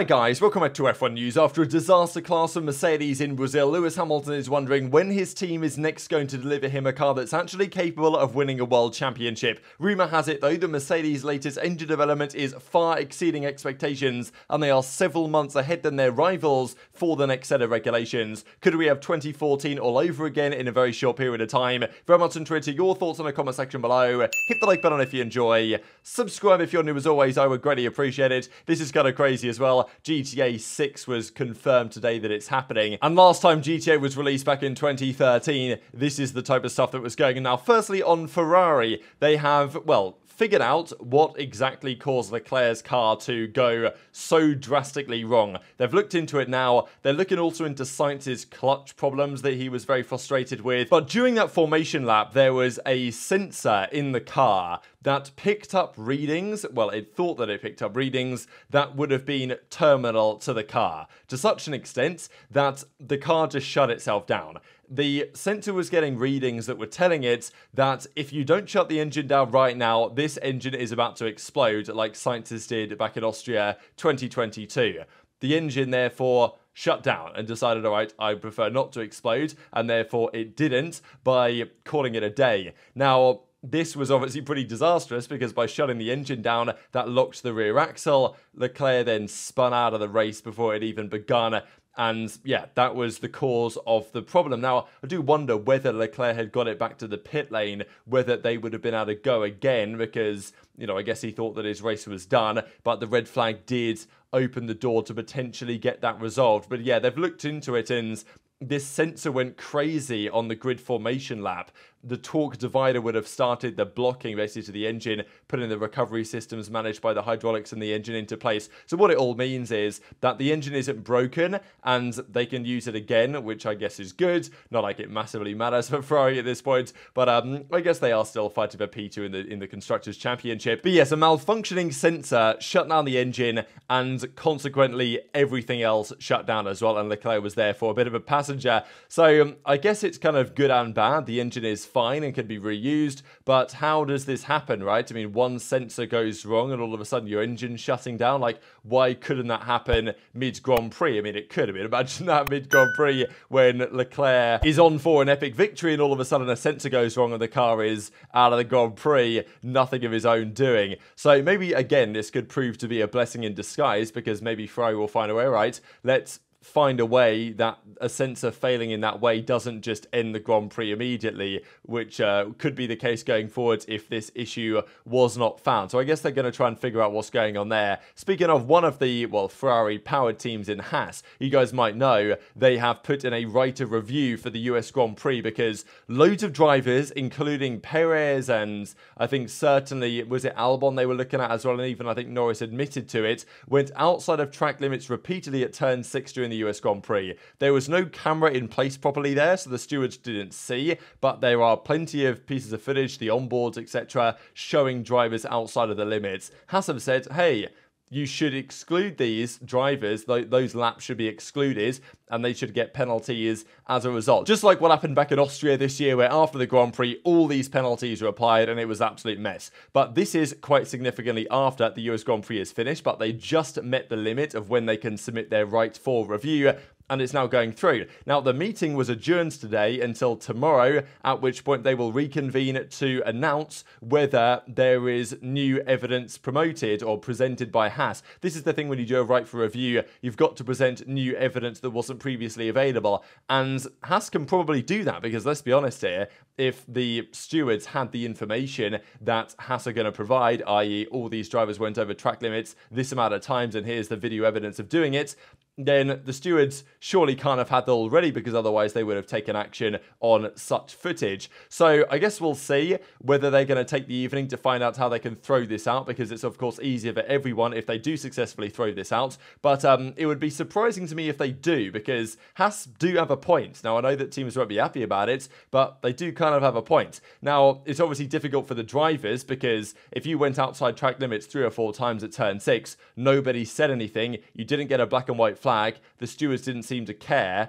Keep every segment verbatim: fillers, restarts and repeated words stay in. Hi guys, welcome back to F one News. After a disaster class for Mercedes in Brazil, Lewis Hamilton is wondering when his team is next going to deliver him a car that's actually capable of winning a world championship. Rumour has it though that Mercedes' latest engine development is far exceeding expectations and they are several months ahead than their rivals for the next set of regulations. Could we have twenty fourteen all over again in a very short period of time? Very much on Twitter, your thoughts in the comment section below. Hit the like button if you enjoy. Subscribe if you're new as always, I would greatly appreciate it. This is kind of crazy as well. G T A six was confirmed today that it's happening. And last time G T A was released back in twenty thirteen, this is the type of stuff that was going on. Now, firstly, on Ferrari, they have, well, figured out what exactly caused Leclerc's car to go so drastically wrong. They've looked into it now. They're looking also into Sainz's clutch problems that he was very frustrated with. But during that formation lap, there was a sensor in the car that picked up readings, well, it thought that it picked up readings that would have been terminal to the car, to such an extent that the car just shut itself down. The sensor was getting readings that were telling it that if you don't shut the engine down right now, this engine is about to explode, like Sainz did back in Austria twenty twenty-two. The engine, therefore, shut down and decided, all right, I prefer not to explode, and therefore it didn't, by calling it a day. Now, this was obviously pretty disastrous because by shutting the engine down, that locked the rear axle. Leclerc then spun out of the race before it even began. And yeah, that was the cause of the problem. Now, I do wonder whether Leclerc had got it back to the pit lane, whether they would have been able to go again because, you know, I guess he thought that his race was done, but the red flag did open the door to potentially get that resolved. But yeah, they've looked into it and this sensor went crazy on the grid formation lap. The torque divider would have started the blocking basically to the engine, putting the recovery systems managed by the hydraulics and the engine into place. So what it all means is that the engine isn't broken and they can use it again, which I guess is good. Not like it massively matters for Ferrari at this point, but um, I guess they are still fighting for P two in the, in the Constructors' Championship. But yes, a malfunctioning sensor shut down the engine and consequently everything else shut down as well, and Leclerc was there for a bit of a passenger. So um, I guess it's kind of good and bad. The engine is fine and can be reused, but how does this happen, right? I mean, one sensor goes wrong and all of a sudden your engine's shutting down. Like, why couldn't that happen mid-Grand Prix? I mean, it could have been. Imagine that mid-Grand Prix when Leclerc is on for an epic victory and all of a sudden a sensor goes wrong and the car is out of the Grand Prix, nothing of his own doing. So maybe, again, this could prove to be a blessing in disguise because maybe Ferrari will find a way, right? Let's find a way that a sensor failing in that way doesn't just end the Grand Prix immediately, which uh, could be the case going forward if this issue was not found. So I guess they're going to try and figure out what's going on there. Speaking of one of the, well, Ferrari-powered teams in Haas, you guys might know they have put in a writer review for the U S Grand Prix because loads of drivers, including Perez and I think certainly, was it Albon they were looking at as well, and even I think Norris admitted to it, went outside of track limits repeatedly at turn six during the U S Grand Prix. There was no camera in place properly there, so the stewards didn't see, but there are plenty of pieces of footage, the onboards, et cetera, showing drivers outside of the limits. Haas have said, hey, you should exclude these drivers, those laps should be excluded, and they should get penalties as a result. Just like what happened back in Austria this year, where after the Grand Prix, all these penalties were applied, and it was an absolute mess. But this is quite significantly after the U S Grand Prix is finished, but they just met the limit of when they can submit their right for review, and it's now going through. Now, the meeting was adjourned today until tomorrow, at which point they will reconvene to announce whether there is new evidence promoted or presented by Haas. This is the thing when you do a right for review, you've got to present new evidence that wasn't previously available, and Haas can probably do that because, let's be honest here, if the stewards had the information that Haas are going to provide, that is all these drivers went over track limits this amount of times and here's the video evidence of doing it, then the stewards surely can't have had that already because otherwise they would have taken action on such footage. So I guess we'll see whether they're going to take the evening to find out how they can throw this out, because it's of course easier for everyone if they do successfully throw this out. But um, it would be surprising to me if they do, because Haas do have a point. Now, I know that teams won't be happy about it, but they do kind of have a point. Now, it's obviously difficult for the drivers because if you went outside track limits three or four times at turn six, nobody said anything, you didn't get a black and white flag, the stewards didn't seem to care,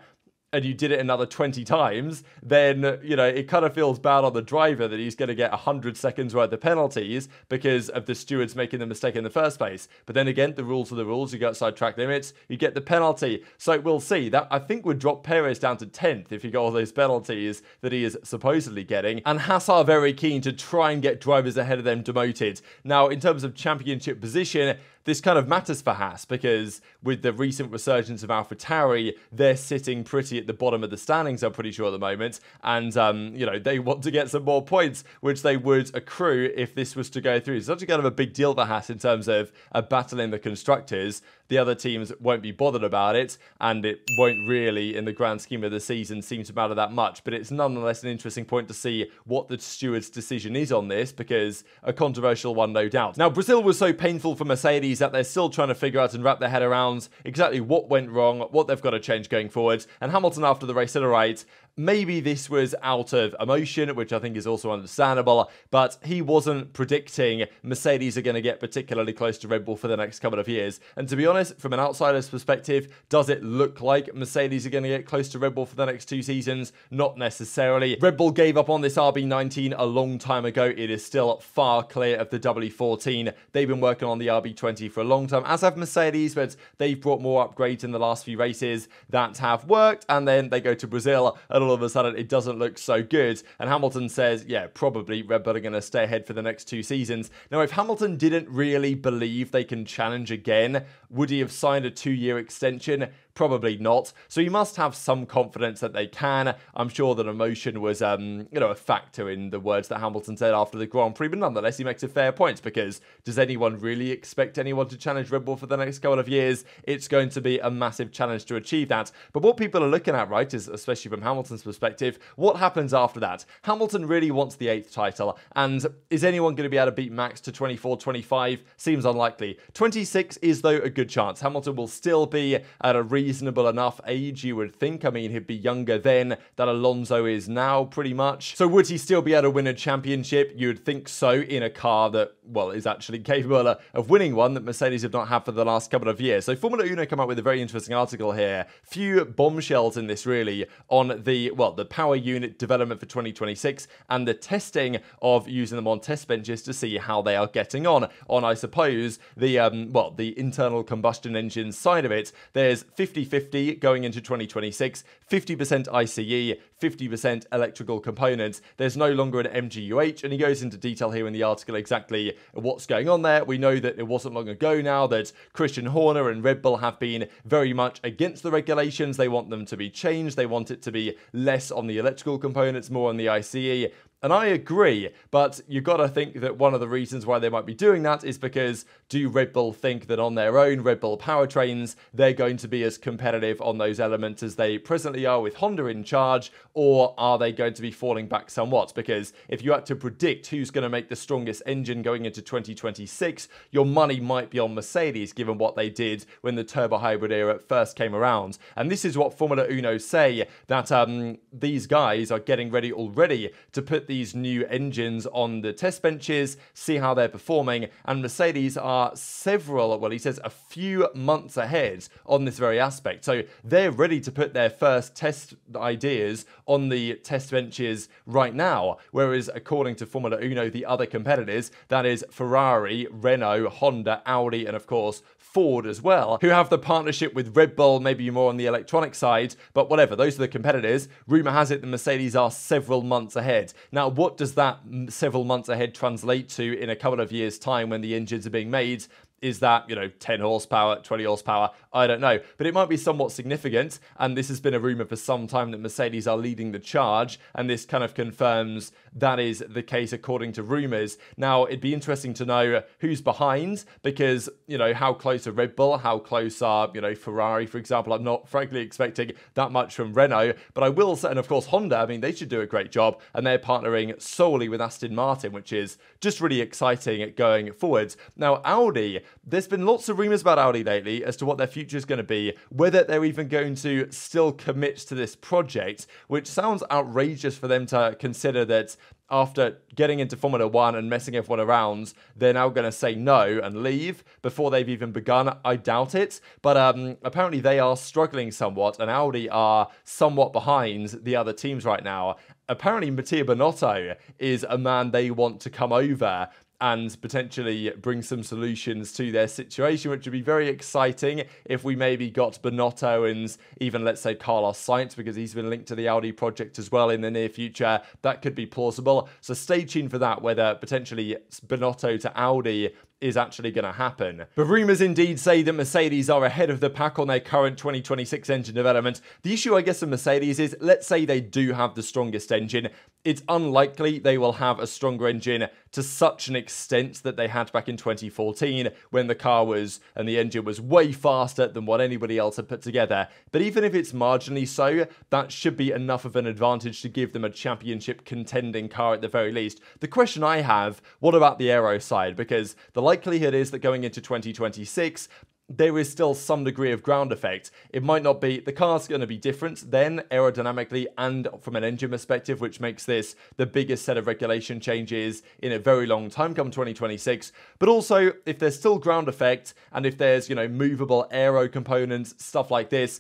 and you did it another twenty times, then, you know, it kind of feels bad on the driver that he's going to get one hundred seconds worth of penalties because of the stewards making the mistake in the first place. But then again, the rules are the rules. You go outside track limits, you get the penalty. So we'll see. That, I think, would drop Perez down to tenth if he got all those penalties that he is supposedly getting. And Haas are very keen to try and get drivers ahead of them demoted. Now, in terms of championship position, this kind of matters for Haas because with the recent resurgence of AlphaTauri, they're sitting pretty at the bottom of the standings, I'm pretty sure, at the moment. And, um, you know, they want to get some more points, which they would accrue if this was to go through. It's actually kind of a big deal for Haas in terms of a battle in the constructors. The other teams won't be bothered about it, and it won't really, in the grand scheme of the season, seem to matter that much. But it's nonetheless an interesting point to see what the stewards' decision is on this, because a controversial one, no doubt. Now, Brazil was so painful for Mercedes that they're still trying to figure out and wrap their head around exactly what went wrong, what they've got to change going forward. And Hamilton, after the race, said, all right, maybe this was out of emotion, which I think is also understandable, but he wasn't predicting Mercedes are going to get particularly close to Red Bull for the next couple of years. And to be honest, from an outsider's perspective, does it look like Mercedes are going to get close to Red Bull for the next two seasons? Not necessarily. Red Bull gave up on this R B nineteen a long time ago. It is still far clear of the W fourteen. They've been working on the R B twenty for a long time, as have Mercedes, but they've brought more upgrades in the last few races that have worked, and then they go to Brazil, and all of a sudden it doesn't look so good. And Hamilton says, yeah, probably Red Bull are going to stay ahead for the next two seasons. Now, if Hamilton didn't really believe they can challenge again, would he have signed a two-year extension? Probably not. So you must have some confidence that they can. I'm sure that emotion was, um, you know, a factor in the words that Hamilton said after the Grand Prix, but nonetheless, he makes a fair point, because does anyone really expect anyone to challenge Red Bull for the next couple of years? It's going to be a massive challenge to achieve that. But what people are looking at, right, is, especially from Hamilton's perspective, what happens after that? Hamilton really wants the eighth title, and is anyone going to be able to beat Max to twenty-four, twenty-five? Seems unlikely. twenty-six is, though, a good chance. Hamilton will still be at a reasonable enough age, you would think. I mean, he'd be younger then than Alonso is now, pretty much. So would he still be able to win a championship? You'd think so, in a car that, well, is actually capable of winning one that Mercedes have not had for the last couple of years. So Formula Uno come up with a very interesting article here. Few bombshells in this, really, on the, well, the power unit development for twenty twenty-six and the testing of using them on test benches to see how they are getting on. On, I suppose, the, um, well, the internal combustion engine side of it, there's fifty fifty going into twenty twenty-six, fifty percent I C E, fifty percent electrical components. There's no longer an M G U H, and he goes into detail here in the article exactly what's going on there. We know that it wasn't long ago now that Christian Horner and Red Bull have been very much against the regulations. They want them to be changed. They want it to be less on the electrical components, more on the I C E. And I agree, but you've got to think that one of the reasons why they might be doing that is because, do Red Bull think that on their own Red Bull powertrains, they're going to be as competitive on those elements as they presently are with Honda in charge, or are they going to be falling back somewhat? Because if you had to predict who's going to make the strongest engine going into twenty twenty-six, your money might be on Mercedes, given what they did when the turbo hybrid era first came around. And this is what Formula Uno say, that um, these guys are getting ready already to put these new engines on the test benches, see how they're performing, and Mercedes are several, well, he says a few months ahead on this very aspect. So they're ready to put their first test ideas on the test benches right now, whereas according to Formula Uno, the other competitors, that is Ferrari, Renault, Honda, Audi, and of course Ford as well, who have the partnership with Red Bull, maybe more on the electronic side, but whatever, those are the competitors. Rumour has it that Mercedes are several months ahead. Now, Now, what does that several months ahead translate to in a couple of years' time when the engines are being made? Is that, you know, ten horsepower, twenty horsepower? I don't know. But it might be somewhat significant, and this has been a rumour for some time that Mercedes are leading the charge, and this kind of confirms that is the case according to rumours. Now, it'd be interesting to know who's behind, because, you know, how close are Red Bull? How close are, you know, Ferrari, for example? I'm not, frankly, expecting that much from Renault, but I will say, and of course Honda, I mean, they should do a great job, and they're partnering solely with Aston Martin, which is just really exciting going forwards. Now, Audi there's been lots of rumours about Audi lately as to what their future is going to be, whether they're even going to still commit to this project, which sounds outrageous for them to consider that after getting into Formula One and messing everyone around, they're now going to say no and leave before they've even begun. I doubt it. But um, apparently they are struggling somewhat, and Audi are somewhat behind the other teams right now. Apparently Mattia Binotto is a man they want to come over and potentially bring some solutions to their situation, which would be very exciting if we maybe got Binotto and even, let's say, Carlos Sainz, because he's been linked to the Audi project as well in the near future. That could be plausible. So stay tuned for that, whether potentially Binotto to Audi is actually going to happen. But rumours indeed say that Mercedes are ahead of the pack on their current twenty twenty-six engine development. The issue, I guess, of Mercedes is, let's say they do have the strongest engine. It's unlikely they will have a stronger engine to such an extent that they had back in twenty fourteen, when the car was, and the engine was way faster than what anybody else had put together. But even if it's marginally so, that should be enough of an advantage to give them a championship contending car at the very least. The question I have, what about the aero side? Because the likelihood is that going into twenty twenty-six, there is still some degree of ground effect. It might not be, the car's going to be different then aerodynamically and from an engine perspective, which makes this the biggest set of regulation changes in a very long time come twenty twenty-six. But also, if there's still ground effect and if there's, you know, movable aero components, stuff like this,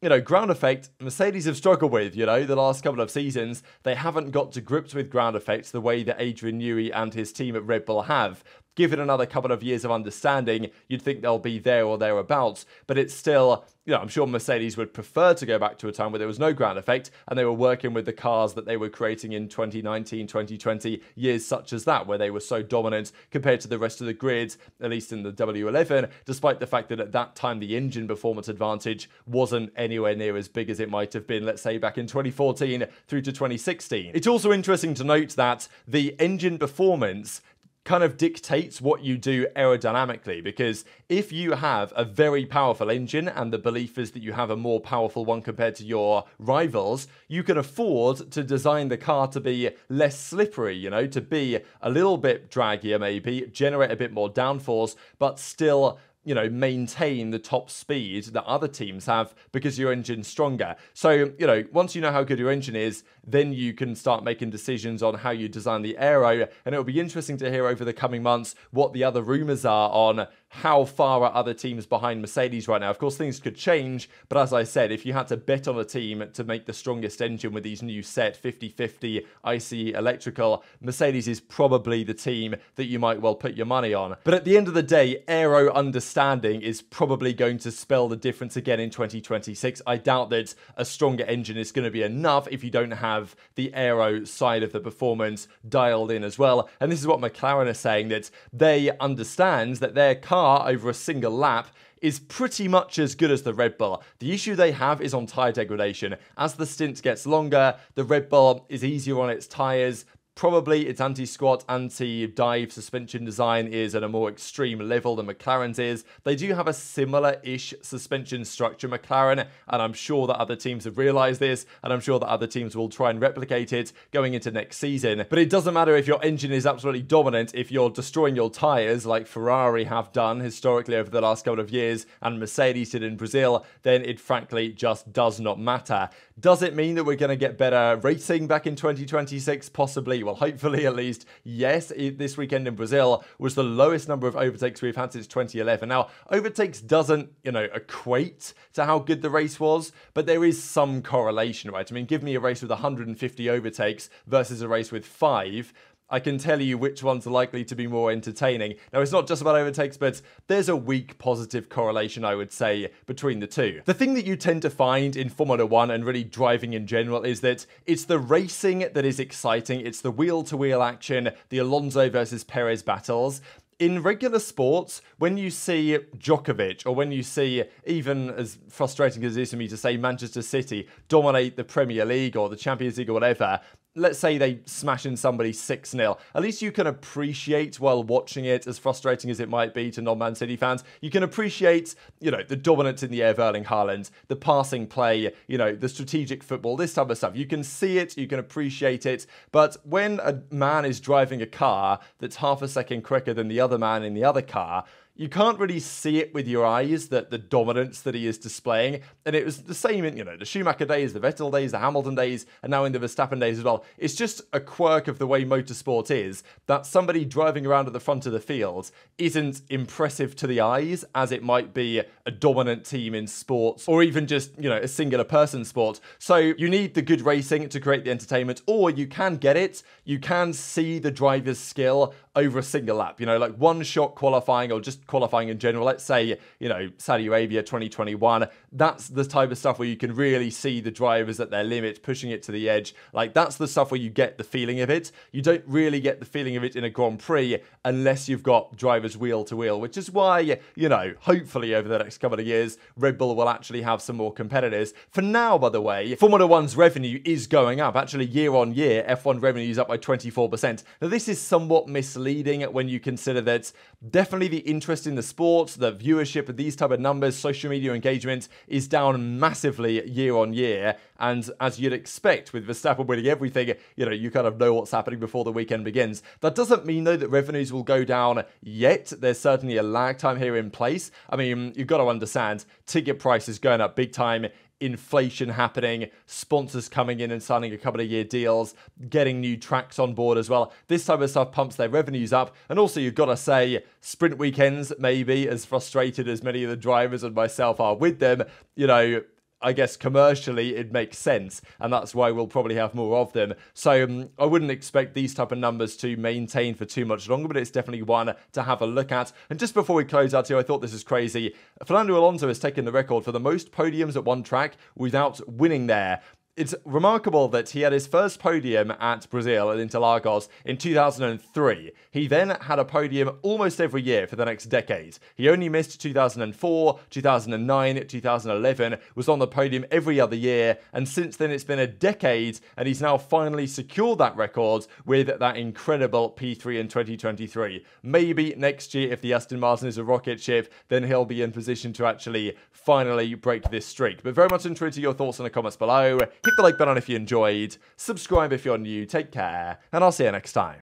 you know, ground effect, Mercedes have struggled with, you know, the last couple of seasons. They haven't got to grips with ground effects the way that Adrian Newey and his team at Red Bull have. Give it another couple of years of understanding, you'd think they'll be there or thereabouts. But it's still, you know, I'm sure Mercedes would prefer to go back to a time where there was no ground effect and they were working with the cars that they were creating in twenty nineteen, twenty twenty, years such as that, where they were so dominant compared to the rest of the grid, at least in the W eleven, despite the fact that at that time the engine performance advantage wasn't anywhere near as big as it might have been, let's say, back in twenty fourteen through to twenty sixteen. It's also interesting to note that the engine performance kind of dictates what you do aerodynamically, because if you have a very powerful engine and the belief is that you have a more powerful one compared to your rivals, you can afford to design the car to be less slippery, you know, to be a little bit draggier maybe, generate a bit more downforce, but still, you know, maintain the top speed that other teams have because your engine's stronger. So, you know, once you know how good your engine is, then you can start making decisions on how you design the aero. And it'll be interesting to hear over the coming months what the other rumors are on how far are other teams behind Mercedes right now. Of course, things could change, but as I said, if you had to bet on a team to make the strongest engine with these new set fifty fifty ICE electrical, Mercedes is probably the team that you might well put your money on. But at the end of the day, aero understanding is probably going to spell the difference again in twenty twenty-six. I doubt that a stronger engine is going to be enough if you don't have the aero side of the performance dialed in as well. And this is what McLaren are saying, that they understand that their car over a single lap is pretty much as good as the Red Bull. The issue they have is on tyre degradation. As the stint gets longer, the Red Bull is easier on its tyres. Probably its anti-squat, anti-dive suspension design is at a more extreme level than McLaren's is. They do have a similar-ish suspension structure, McLaren, and I'm sure that other teams have realised this, and I'm sure that other teams will try and replicate it going into next season. But it doesn't matter if your engine is absolutely dominant, if you're destroying your tyres, like Ferrari have done historically over the last couple of years, and Mercedes did in Brazil, then it frankly just does not matter. Does it mean that we're going to get better racing back in twenty twenty-six? Possibly. Well, hopefully at least, yes. This weekend in Brazil was the lowest number of overtakes we've had since twenty eleven. Now, overtakes doesn't, you know, equate to how good the race was, but there is some correlation, right? I mean, give me a race with one hundred fifty overtakes versus a race with five. I can tell you which one's likely to be more entertaining. Now, it's not just about overtakes, but there's a weak positive correlation, I would say, between the two. The thing that you tend to find in Formula One and really driving in general is that it's the racing that is exciting. It's the wheel-to-wheel action, the Alonso versus Perez battles. In regular sports, when you see Djokovic, or when you see, even as frustrating as it is for me to say, Manchester City dominate the Premier League or the Champions League or whatever, let's say they smash in somebody six nil. At least you can appreciate, while watching it, as frustrating as it might be to non-Man City fans, you can appreciate, you know, the dominance in the air of Erling Haaland, the passing play, you know, the strategic football, this type of stuff. You can see it, you can appreciate it, but when a man is driving a car that's half a second quicker than the other man in the other car, you can't really see it with your eyes, that the dominance that he is displaying. And it was the same in, you know, the Schumacher days, the Vettel days, the Hamilton days, and now in the Verstappen days as well. It's just a quirk of the way motorsport is, that somebody driving around at the front of the field isn't impressive to the eyes as it might be a dominant team in sports, or even just, you know, a singular person sport. So you need the good racing to create the entertainment, or you can get it, you can see the driver's skill over a single lap, you know, like one shot qualifying or just qualifying in general. Let's say, you know, Saudi Arabia twenty twenty-one, that's the type of stuff where you can really see the drivers at their limit, pushing it to the edge. Like, that's the stuff where you get the feeling of it. You don't really get the feeling of it in a Grand Prix unless you've got drivers wheel to wheel, which is why, you know, hopefully over the next couple of years, Red Bull will actually have some more competitors. For now, by the way, Formula One's revenue is going up. Actually, year on year, F one revenue is up by twenty-four percent. Now, this is somewhat misleading when you consider that definitely the interest in the sport, the viewership of these type of numbers, social media engagement is down massively year on year. And as you'd expect, with Verstappen winning everything, you know, you kind of know what's happening before the weekend begins. That doesn't mean, though, that revenues will go down yet. There's certainly a lag time here in place. I mean, you've got to understand, ticket prices going up big time, inflation happening, sponsors coming in and signing a couple of year deals, getting new tracks on board as well. This type of stuff pumps their revenues up. And also, you've got to say, sprint weekends, maybe, as frustrated as many of the drivers and myself are with them, you know, I guess commercially it makes sense, and that's why we'll probably have more of them. So um, I wouldn't expect these type of numbers to maintain for too much longer, but it's definitely one to have a look at. And just before we close out here, I thought this is crazy. Fernando Alonso has taken the record for the most podiums at one track without winning there. It's remarkable that he had his first podium at Brazil, at Interlagos, in two thousand three. He then had a podium almost every year for the next decade. He only missed two thousand four, two thousand nine, two thousand eleven, was on the podium every other year, and since then it's been a decade, and he's now finally secured that record with that incredible P three in twenty twenty-three. Maybe next year, if the Aston Martin is a rocket ship, then he'll be in position to actually finally break this streak. But very much interested in your thoughts in the comments below. Hit the like button if you enjoyed, subscribe if you're new, take care, and I'll see you next time.